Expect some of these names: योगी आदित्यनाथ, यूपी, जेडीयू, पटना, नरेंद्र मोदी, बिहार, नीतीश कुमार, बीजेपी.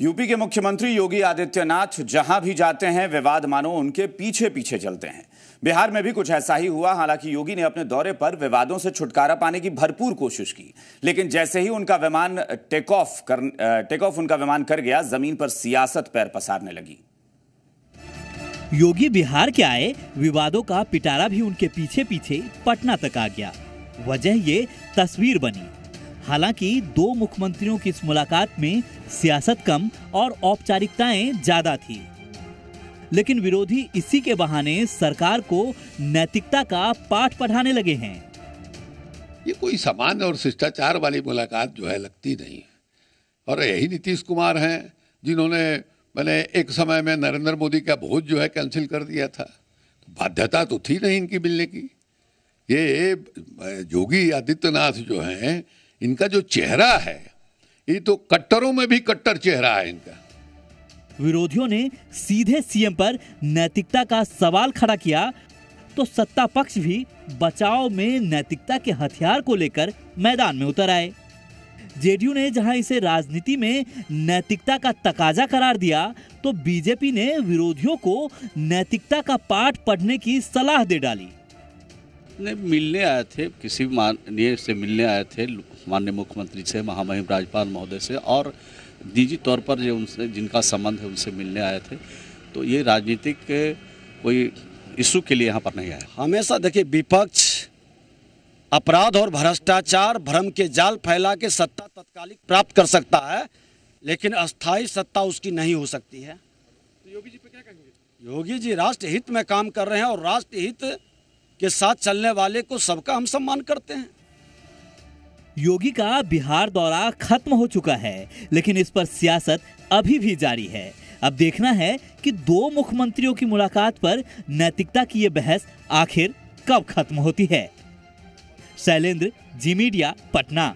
यूपी के मुख्यमंत्री योगी आदित्यनाथ जहां भी जाते हैं विवाद मानो उनके पीछे पीछे चलते हैं। बिहार में भी कुछ ऐसा ही हुआ। हालांकि योगी ने अपने दौरे पर विवादों से छुटकारा पाने की भरपूर कोशिश की, लेकिन जैसे ही उनका विमान टेक ऑफ कर गया जमीन पर सियासत पैर पसारने लगी। योगी बिहार के आए विवादों का पिटारा भी उनके पीछे पीछे पटना तक आ गया। वजह ये तस्वीर बनी। हालांकि दो मुख्यमंत्रियों की इस मुलाकात में सियासत कम और औपचारिकताएं ज्यादा थी, लेकिन विरोधी इसी के बहाने सरकार को नैतिकता का पाठ पढ़ाने लगे हैं। ये कोई सामान्य और शिष्टाचार वाली मुलाकात जो है लगती नहीं। और यही नीतीश कुमार हैं जिन्होंने एक समय में नरेंद्र मोदी का भोज जो है कैंसिल कर दिया था। बाध्यता तो थी नहीं इनकी मिलने की। ये योगी आदित्यनाथ जो हैं, इनका जो चेहरा है ये तो कट्टरों में भी कट्टर चेहरा है इनका। विरोधियों ने सीधे सीएम पर नैतिकता का सवाल खड़ा किया, तो सत्ता पक्ष भी बचाव में नैतिकता के हथियार को लेकर मैदान में उतर आए। जेडीयू ने जहां इसे राजनीति में नैतिकता का तकाजा करार दिया, तो बीजेपी ने विरोधियों को नैतिकता का पाठ पढ़ने की सलाह दे डाली। ने मिलने आए थे, किसी माननीय से मिलने आए थे, माननीय मुख्यमंत्री से, महामहिम राज्यपाल महोदय से, और निजी तौर पर जो उनसे जिनका संबंध है उनसे मिलने आए थे। तो ये राजनीतिक कोई इशू के लिए यहाँ पर नहीं आया। हमेशा देखिए विपक्ष अपराध और भ्रष्टाचार भ्रम के जाल फैला के सत्ता तत्कालिक प्राप्त कर सकता है, लेकिन अस्थायी सत्ता उसकी नहीं हो सकती है। तो योगी जी पे क्या कहेंगे? योगी जी राष्ट्र हित में काम कर रहे हैं और राष्ट्र हित के साथ चलने वाले को सबका हम सम्मान करते हैं। योगी का बिहार दौरा खत्म हो चुका है, लेकिन इस पर सियासत अभी भी जारी है। अब देखना है कि दो मुख्यमंत्रियों की मुलाकात पर नैतिकता की ये बहस आखिर कब खत्म होती है। शैलेंद्र जी, मीडिया, पटना।